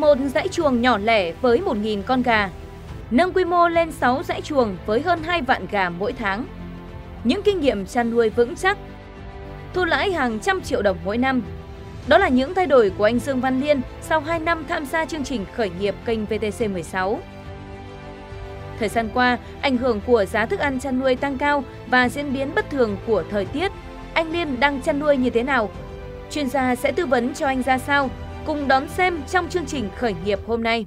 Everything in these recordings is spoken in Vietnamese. một dãy chuồng nhỏ lẻ với 1.000 con gà, nâng quy mô lên 6 dãy chuồng với hơn 2 vạn gà mỗi tháng. Những kinh nghiệm chăn nuôi vững chắc, thu lãi hàng trăm triệu đồng mỗi năm. Đó là những thay đổi của anh Dương Văn Liên sau 2 năm tham gia chương trình khởi nghiệp kênh VTC16. Thời gian qua, ảnh hưởng của giá thức ăn chăn nuôi tăng cao và diễn biến bất thường của thời tiết, anh Liên đang chăn nuôi như thế nào? Chuyên gia sẽ tư vấn cho anh ra sao? Cùng đón xem trong chương trình khởi nghiệp hôm nay.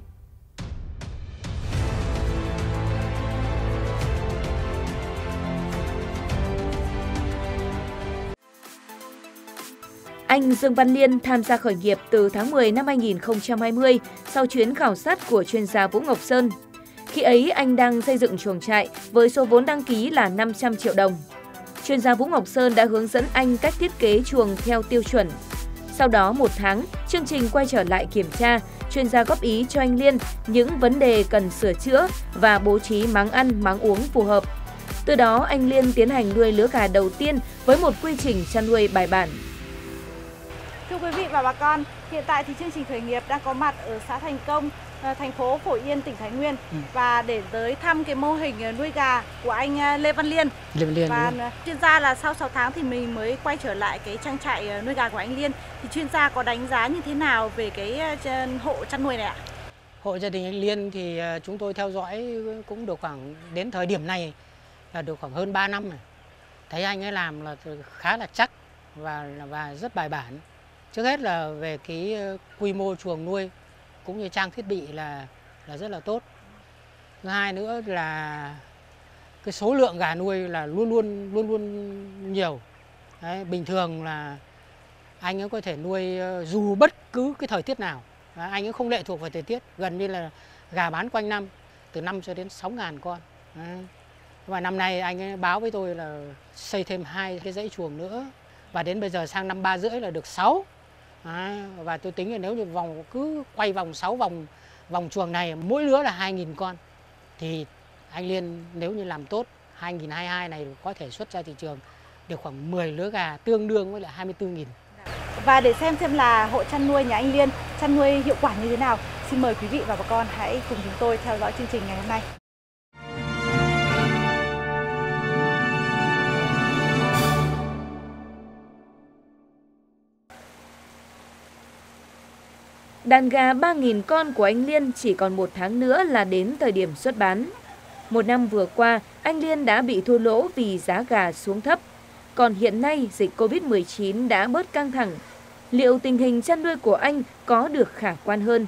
Anh Dương Văn Liên tham gia khởi nghiệp từ tháng 10 năm 2020 sau chuyến khảo sát của chuyên gia Vũ Ngọc Sơn. Khi ấy, anh đang xây dựng chuồng trại với số vốn đăng ký là 500 triệu đồng. Chuyên gia Vũ Ngọc Sơn đã hướng dẫn anh cách thiết kế chuồng theo tiêu chuẩn. Sau đó một tháng, chương trình quay trở lại kiểm tra, chuyên gia góp ý cho anh Liên những vấn đề cần sửa chữa và bố trí máng ăn, máng uống phù hợp. Từ đó, anh Liên tiến hành nuôi lứa gà đầu tiên với một quy trình chăn nuôi bài bản. Thưa quý vị và bà con, hiện tại thì chương trình khởi nghiệp đang có mặt ở xã Thành Công, thành phố Phổ Yên, tỉnh Thái Nguyên và để tới thăm cái mô hình nuôi gà của anh Lê Văn Liên. Và chuyên gia là sau 6 tháng thì mình mới quay trở lại cái trang trại nuôi gà của anh Liên. Thì chuyên gia có đánh giá như thế nào về cái hộ chăn nuôi này ạ? Hộ gia đình anh Liên thì chúng tôi theo dõi cũng được khoảng đến thời điểm này là được khoảng hơn 3 năm rồi. Thấy anh ấy làm là khá là chắc và rất bài bản. Trước hết là về cái quy mô chuồng nuôi cũng như trang thiết bị là rất là tốt. Thứ hai nữa là cái số lượng gà nuôi là luôn luôn nhiều. Đấy, bình thường là anh ấy có thể nuôi dù bất cứ cái thời tiết nào. Đấy, anh ấy không lệ thuộc vào thời tiết, gần như là gà bán quanh năm từ 5 cho đến 6.000 con. Đấy. Và năm nay anh ấy báo với tôi là xây thêm 2 cái dãy chuồng nữa và đến bây giờ sang năm 3 rưỡi là được 6. Và tôi tính là nếu như cứ quay vòng 6 vòng chuồng này mỗi lứa là 2.000 con thì anh Liên nếu như làm tốt 2022 này có thể xuất ra thị trường được khoảng 10 lứa gà tương đương với lại 24.000. Và để xem là hộ chăn nuôi nhà anh Liên chăn nuôi hiệu quả như thế nào, xin mời quý vị và bà con hãy cùng chúng tôi theo dõi chương trình ngày hôm nay. Đàn gà 3.000 con của anh Liên chỉ còn 1 tháng nữa là đến thời điểm xuất bán. Một năm vừa qua, anh Liên đã bị thua lỗ vì giá gà xuống thấp. Còn hiện nay, dịch Covid-19 đã bớt căng thẳng. Liệu tình hình chăn nuôi của anh có được khả quan hơn?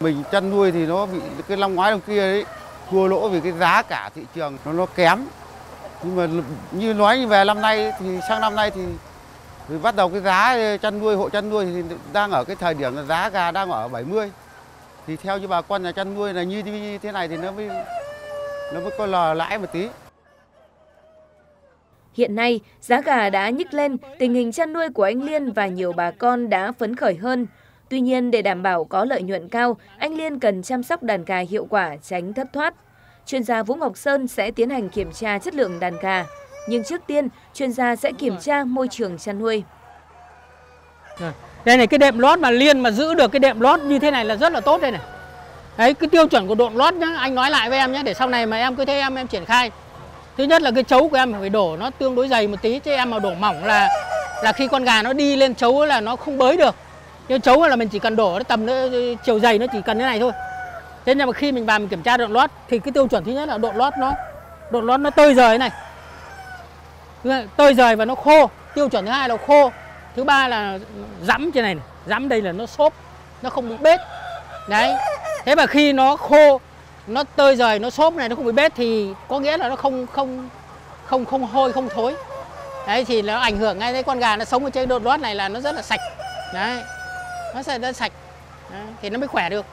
Mình chăn nuôi thì nó bị cái năm ngoái kia đấy, thua lỗ vì cái giá cả thị trường nó kém. Nhưng mà như nói về năm nay thì sang năm nay thì bắt đầu cái giá chăn nuôi, hộ chăn nuôi thì đang ở cái thời điểm là giá gà đang ở 70. Thì theo như bà con nhà chăn nuôi là như thế này thì nó mới có lò lãi một tí. Hiện nay, giá gà đã nhích lên, tình hình chăn nuôi của anh Liên và nhiều bà con đã phấn khởi hơn. Tuy nhiên, để đảm bảo có lợi nhuận cao, anh Liên cần chăm sóc đàn gà hiệu quả tránh thất thoát. Chuyên gia Vũ Ngọc Sơn sẽ tiến hành kiểm tra chất lượng đàn gà. Nhưng trước tiên, chuyên gia sẽ kiểm tra môi trường chăn nuôi. Đây này, cái đệm lót mà Liên mà giữ được cái đệm lót như thế này là rất là tốt đây này. Đấy, cái tiêu chuẩn của đệm lót nhá, anh nói lại với em nhé, để sau này mà em cứ thế em triển khai. Thứ nhất là cái chấu của em phải đổ nó tương đối dày một tí, chứ em mà đổ mỏng là khi con gà nó đi lên chấu là nó không bới được. Nhưng chấu là mình chỉ cần đổ tầm nó, chiều dày nó chỉ cần thế này thôi. Thế nhưng mà khi mình vào mình kiểm tra đệm lót thì cái tiêu chuẩn thứ nhất là đệm lót nó tơi rời này. Tơi rời và nó khô. Tiêu chuẩn thứ hai là khô. Thứ ba là dẫm trên này, dẫm đây là nó xốp, nó không bị bết. Đấy. Thế mà khi nó khô, nó tơi rời, nó xốp này, nó không bị bết thì có nghĩa là nó không hôi, không thối. Đấy thì nó ảnh hưởng ngay. Đấy, con gà nó sống ở trên đột lót này là nó rất là sạch. Đấy. Nó sẽ rất sạch. Đấy. Thì nó mới khỏe được.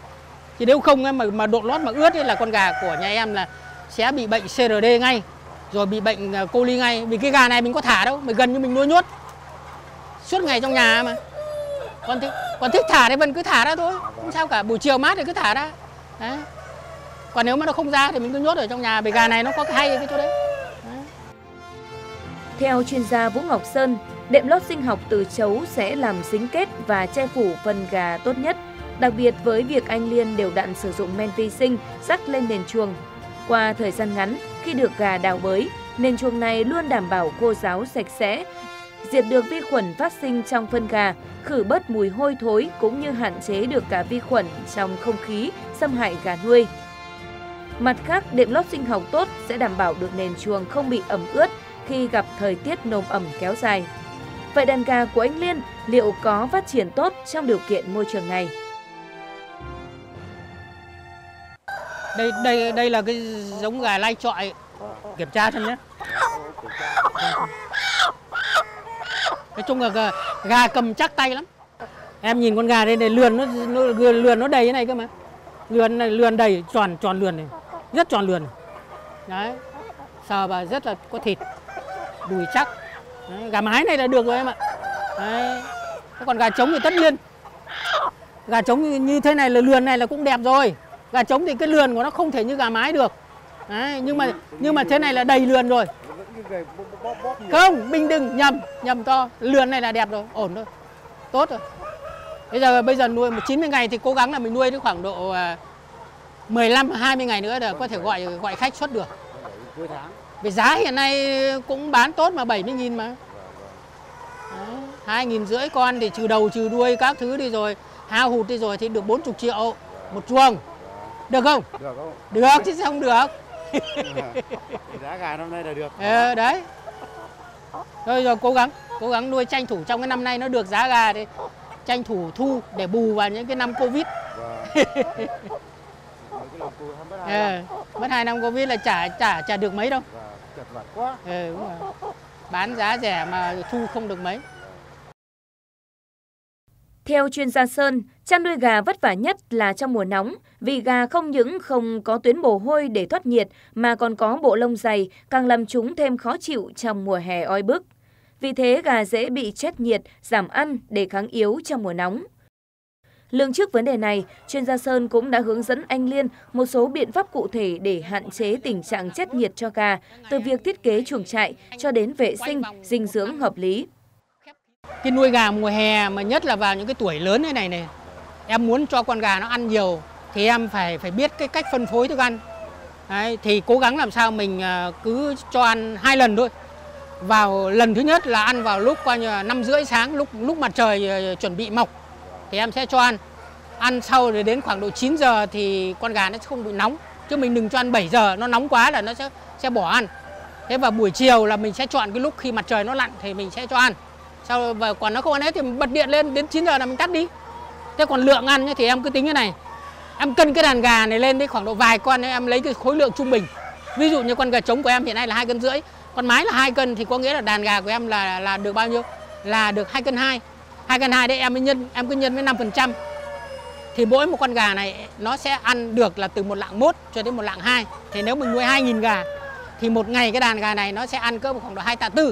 Chứ nếu không mà đột lót mà ướt ấy là con gà của nhà em là sẽ bị bệnh CRD ngay. Rồi bị bệnh cô ly ngay. Vì cái gà này mình có thả đâu, mình gần như mình nuôi nhốt suốt ngày trong nhà mà. Còn thích thả thì mình cứ thả ra thôi, không sao cả. Buổi chiều mát thì cứ thả ra. Đấy. Còn nếu mà nó không ra thì mình cứ nhốt ở trong nhà. Vì gà này nó có cái hay cái chỗ đấy. Theo chuyên gia Vũ Ngọc Sơn, Đệm lót sinh học từ trấu sẽ làm dính kết và che phủ phần gà tốt nhất. Đặc biệt với việc anh Liên đều đặn sử dụng men vi sinh rắc lên nền chuồng. Qua thời gian ngắn, khi được gà đào bới, nền chuồng này luôn đảm bảo khô ráo sạch sẽ, diệt được vi khuẩn phát sinh trong phân gà, khử bớt mùi hôi thối cũng như hạn chế được cả vi khuẩn trong không khí xâm hại gà nuôi. Mặt khác, đệm lót sinh học tốt sẽ đảm bảo được nền chuồng không bị ẩm ướt khi gặp thời tiết nồm ẩm kéo dài. Vậy đàn gà của anh Liên liệu có phát triển tốt trong điều kiện môi trường này? Đây là cái giống gà lai chọi, kiểm tra xem nhé. Nói chung là gà cầm chắc tay lắm. Em nhìn con gà đây này, lườn nó đầy thế này cơ mà. Lườn này, lườn đầy, tròn lườn này, rất tròn lườn. Đấy, sờ và rất là có thịt, đùi chắc. Đấy, gà mái này là được rồi em ạ. Đấy, còn gà trống thì tất nhiên. Gà trống như thế này là lườn này là cũng đẹp rồi. Gà trống thì cái lườn của nó không thể như gà mái được. Đấy, nhưng mà thế này là đầy lườn rồi. Không, mình đừng nhầm to, lườn này là đẹp rồi, ổn rồi, tốt rồi. Bây giờ nuôi 90 ngày thì cố gắng là mình nuôi đến khoảng độ 15-20 ngày nữa là có thể gọi khách xuất được. Về giá hiện nay cũng bán tốt mà, 70.000 mà. 2.500 con thì trừ đầu trừ đuôi các thứ đi rồi, hao hụt đi rồi thì được 40 triệu một chuồng. Được không? Được chứ sao không được. Giá gà năm nay là được. Đấy. Thôi rồi cố gắng nuôi tranh thủ trong cái năm nay nó được giá gà đi. Tranh thủ thu để bù vào những cái năm Covid. Mất 2 năm Covid là chả được mấy đâu. Chật vật quá. Bán giá rẻ mà thu không được mấy. Theo chuyên gia Sơn, chăn nuôi gà vất vả nhất là trong mùa nóng, vì gà không những không có tuyến bồ hôi để thoát nhiệt mà còn có bộ lông dày, càng làm chúng thêm khó chịu trong mùa hè oi bức. Vì thế gà dễ bị chết nhiệt, giảm ăn để kháng yếu trong mùa nóng. Lường trước vấn đề này, chuyên gia Sơn cũng đã hướng dẫn anh Liên một số biện pháp cụ thể để hạn chế tình trạng chết nhiệt cho gà, từ việc thiết kế chuồng trại cho đến vệ sinh, dinh dưỡng hợp lý. Cái nuôi gà mùa hè mà nhất là vào những cái tuổi lớn thế này này, em muốn cho con gà nó ăn nhiều thì em phải biết cái cách phân phối thức ăn. Đấy, thì cố gắng làm sao mình cứ cho ăn 2 lần thôi. Vào lần thứ nhất là ăn vào lúc coi như 5:30 sáng, lúc mặt trời chuẩn bị mọc thì em sẽ cho ăn. Ăn sau rồi đến khoảng độ 9 giờ thì con gà nó sẽ không bị nóng, chứ mình đừng cho ăn 7 giờ, nó nóng quá là nó sẽ bỏ ăn. Thế và buổi chiều là mình sẽ chọn cái lúc khi mặt trời nó lặn thì mình sẽ cho ăn. Sau và còn nó không ăn hết thì bật điện lên, đến 9 giờ là mình tắt đi. Thế còn lượng ăn thì em cứ tính thế này. Em cân cái đàn gà này lên đấy khoảng độ vài con, em lấy cái khối lượng trung bình. Ví dụ như con gà trống của em hiện nay là 2,5 cân, con mái là 2 cân, thì có nghĩa là đàn gà của em là được bao nhiêu? Là được 2,2 cân. 2,2 cân đấy em cứ nhân với 5%. Thì mỗi một con gà này nó sẽ ăn được là từ 1,1 lạng cho đến 1,2 lạng. Thì nếu mình nuôi 2.000 gà thì một ngày cái đàn gà này nó sẽ ăn cỡ khoảng độ 2,4 tạ.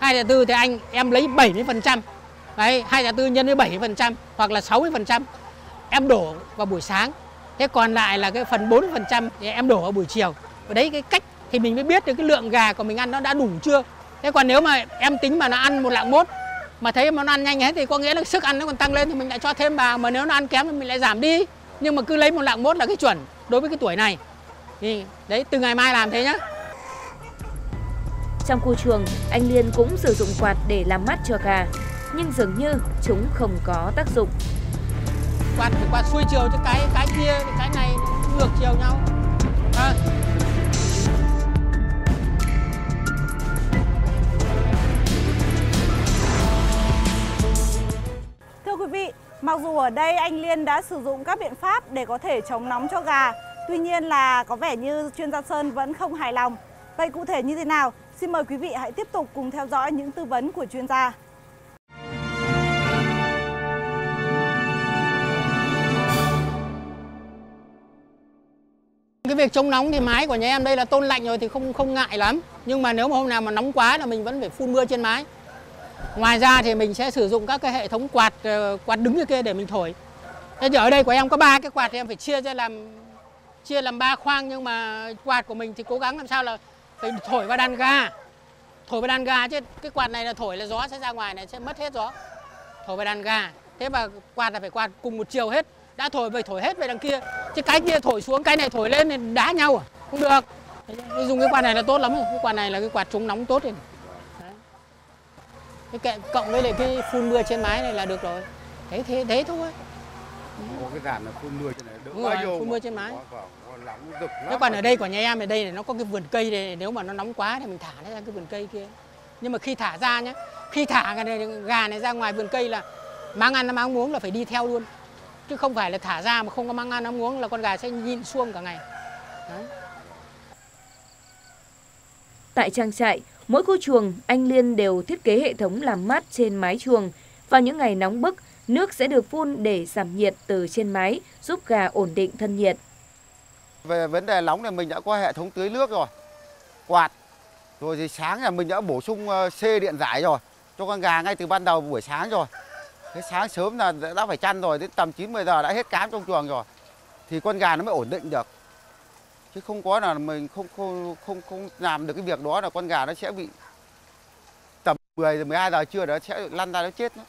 2,4 tạ thì em lấy 70%. Đấy, 2,4 nhân với 70% hoặc là 60%. Em đổ vào buổi sáng. Thế còn lại là cái phần 40% thì em đổ vào buổi chiều. Và đấy cái cách thì mình mới biết được cái lượng gà của mình ăn nó đã đủ chưa. Thế còn nếu mà em tính mà nó ăn 1,1 lạng mà thấy mà nó ăn nhanh hết thì có nghĩa là sức ăn nó còn tăng lên thì mình lại cho thêm vào, mà nếu nó ăn kém thì mình lại giảm đi. Nhưng mà cứ lấy 1,1 lạng là cái chuẩn đối với cái tuổi này. Thì đấy, từ ngày mai làm thế nhá. Trong khu chuồng, anh Liên cũng sử dụng quạt để làm mát cho gà, nhưng dường như chúng không có tác dụng. Quạt thì quạt xuôi chiều cho cái kia, cái này ngược chiều nhau. Thưa quý vị, mặc dù ở đây anh Liên đã sử dụng các biện pháp để có thể chống nóng cho gà, tuy nhiên là có vẻ như chuyên gia Sơn vẫn không hài lòng. Vậy cụ thể như thế nào? Xin mời quý vị hãy tiếp tục cùng theo dõi những tư vấn của chuyên gia. Cái việc chống nóng thì mái của nhà em đây là tôn lạnh rồi thì không ngại lắm. Nhưng mà nếu mà hôm nào mà nóng quá là mình vẫn phải phun mưa trên mái. Ngoài ra thì mình sẽ sử dụng các cái hệ thống quạt đứng như kia để mình thổi. Thế thì ở đây của em có 3 cái quạt thì em phải chia ra làm 3 khoang, nhưng mà quạt của mình thì cố gắng làm sao là phải thổi vào đàn gà. Thổi vào đàn gà chứ, cái quạt này là thổi là gió sẽ ra ngoài này, sẽ mất hết gió. Thổi vào đàn gà, thế mà quạt là phải quạt cùng một chiều hết. Đã thổi về thổi hết về đằng kia, chứ cái kia thổi xuống, cái này thổi lên thì đá nhau à? Không được. Dùng cái quạt này là tốt lắm rồi, cái quạt này là cái quạt chống nóng tốt rồi. Cái kệ cộng với lại cái phun mưa trên mái này là được rồi. Thế thôi. Có cái dàn là phun mưa trên này đỡ bao nhiêu. Phun mưa trên mái. Thế còn ở đây của nhà em ở đây này nó có cái vườn cây này, nếu mà nó nóng quá thì mình thả nó ra cái vườn cây kia. Nhưng mà khi thả ra nhá, khi thả gà này ra ngoài vườn cây là mang ăn mang uống là phải đi theo luôn. Chứ không phải là thả ra mà không có mang ăn mang uống là con gà sẽ nhìn xuông cả ngày. Đấy. Tại trang trại, mỗi khu chuồng, anh Liên đều thiết kế hệ thống làm mát trên mái chuồng. Vào những ngày nóng bức, nước sẽ được phun để giảm nhiệt từ trên mái, giúp gà ổn định thân nhiệt. Về vấn đề nóng này mình đã có hệ thống tưới nước rồi, quạt, rồi thì sáng là mình đã bổ sung xê điện giải rồi, cho con gà ngay từ ban đầu buổi sáng rồi. Thế sáng sớm là đã phải chăn rồi, đến tầm 9-10 giờ đã hết cám trong chuồng rồi, thì con gà nó mới ổn định được. Chứ không có là mình không làm được cái việc đó là con gà nó sẽ bị tầm 10-12 giờ trưa nó sẽ lăn ra nó chết nữa,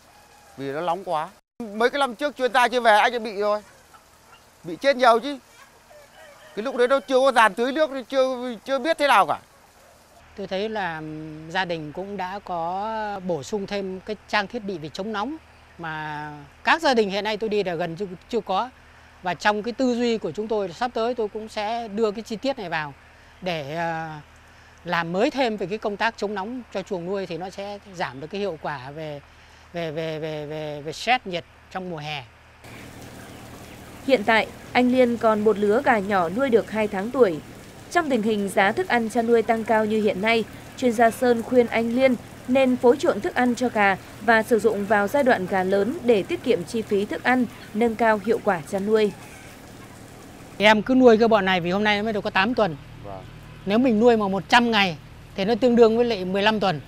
vì nó nóng quá. Mấy cái năm trước chuyên gia chưa về anh đã bị rồi, bị chết nhiều chứ. Cái lúc đấy nó chưa có dàn tưới nước, chưa biết thế nào cả. Tôi thấy là gia đình cũng đã có bổ sung thêm cái trang thiết bị về chống nóng mà các gia đình hiện nay tôi đi là gần chưa có. Và trong cái tư duy của chúng tôi sắp tới tôi cũng sẽ đưa cái chi tiết này vào để làm mới thêm về cái công tác chống nóng cho chuồng nuôi, thì nó sẽ giảm được cái hiệu quả về stress nhiệt trong mùa hè. Hiện tại, anh Liên còn một lứa gà nhỏ nuôi được 2 tháng tuổi. Trong tình hình giá thức ăn chăn nuôi tăng cao như hiện nay, chuyên gia Sơn khuyên anh Liên nên phối trộn thức ăn cho gà và sử dụng vào giai đoạn gà lớn để tiết kiệm chi phí thức ăn, nâng cao hiệu quả chăn nuôi. Em cứ nuôi cái bọn này vì hôm nay nó mới được có 8 tuần. Nếu mình nuôi mà 100 ngày thì nó tương đương với lại 15 tuần.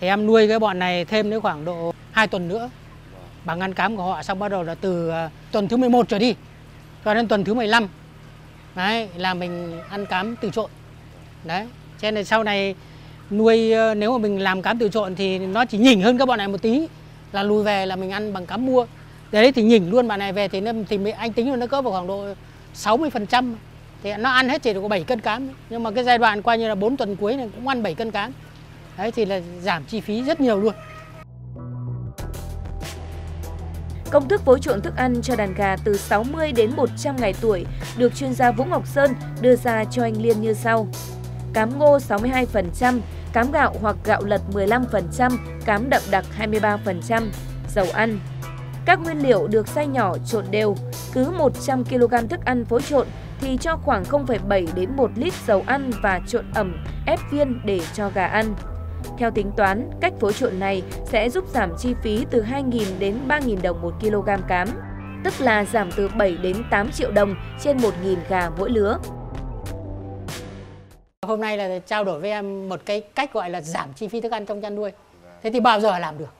Thì em nuôi cái bọn này thêm đến khoảng độ 2 tuần nữa bằng ăn cám của họ, xong bắt đầu là từ tuần thứ 11 trở đi cho đến tuần thứ 15. Đấy, là mình ăn cám từ trộn. Đấy, cho nên sau này nuôi nếu mà mình làm cám từ trộn thì nó chỉ nhỉnh hơn các bọn này một tí, là lùi về là mình ăn bằng cám mua. Đấy thì nhỉnh luôn bạn này về thì anh tính là nó có vào khoảng độ 60%. Thì nó ăn hết chỉ được có 7 cân cám, nhưng mà cái giai đoạn coi như là 4 tuần cuối này cũng ăn 7 cân cám. Đấy thì là giảm chi phí rất nhiều luôn. Công thức phối trộn thức ăn cho đàn gà từ 60 đến 100 ngày tuổi được chuyên gia Vũ Ngọc Sơn đưa ra cho anh Liên như sau. Cám ngô 62%, cám gạo hoặc gạo lật 15%, cám đậm đặc 23%, dầu ăn. Các nguyên liệu được xay nhỏ trộn đều, cứ 100 kg thức ăn phối trộn thì cho khoảng 0,7 đến 1 lít dầu ăn và trộn ẩm, ép viên để cho gà ăn. Theo tính toán, cách phối trộn này sẽ giúp giảm chi phí từ 2.000 đến 3.000 đồng 1 kg cám, tức là giảm từ 7 đến 8 triệu đồng trên 1.000 gà mỗi lứa. Hôm nay là trao đổi với em một cái cách gọi là giảm chi phí thức ăn trong chăn nuôi. Thế thì bao giờ làm được?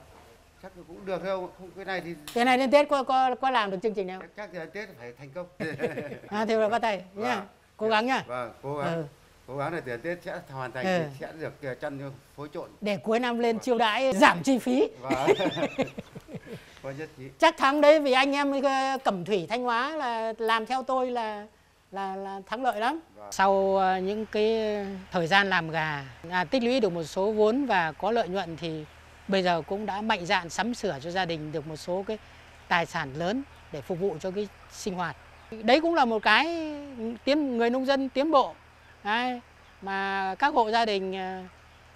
Chắc cũng được không? Cái này thì cái này đến Tết có làm được chương trình nào? Chắc là Tết phải thành công. Thế là bắt tay nhá. Cố gắng nhá. Vâng, cố gắng. Cố gắng là tiền Tết sẽ hoàn thành thì sẽ được chăn phối trộn. Để cuối năm lên chiêu đãi giảm chi phí. Chắc tháng đấy vì anh em Cẩm Thủy Thanh Hóa là làm theo tôi là thắng lợi lắm. Sau những cái thời gian làm gà, tích lũy được một số vốn và có lợi nhuận thì bây giờ cũng đã mạnh dạn sắm sửa cho gia đình được một số cái tài sản lớn để phục vụ cho cái sinh hoạt. Đấy cũng là một cái người nông dân tiến bộ. Đấy, mà các hộ gia đình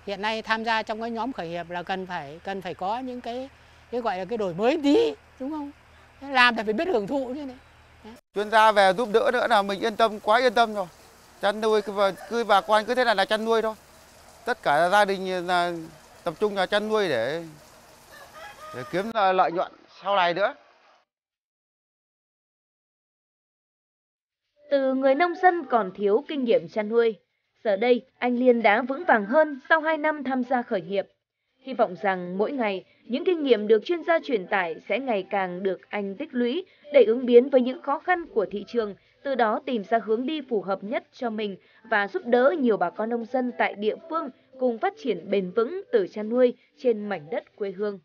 hiện nay tham gia trong cái nhóm khởi nghiệp là cần phải có những cái gọi là cái đổi mới tí, đúng không? Làm thì phải biết hưởng thụ như thế này. Chuyên gia về giúp đỡ nữa là mình yên tâm, quá yên tâm rồi. Chăn nuôi cứ bà con cứ thế là chăn nuôi thôi. Tất cả gia đình là tập trung vào chăn nuôi để kiếm lợi nhuận sau này nữa. Từ người nông dân còn thiếu kinh nghiệm chăn nuôi, giờ đây anh Liên đã vững vàng hơn sau 2 năm tham gia khởi nghiệp. Hy vọng rằng mỗi ngày, những kinh nghiệm được chuyên gia truyền tải sẽ ngày càng được anh tích lũy để ứng biến với những khó khăn của thị trường, từ đó tìm ra hướng đi phù hợp nhất cho mình và giúp đỡ nhiều bà con nông dân tại địa phương cùng phát triển bền vững từ chăn nuôi trên mảnh đất quê hương.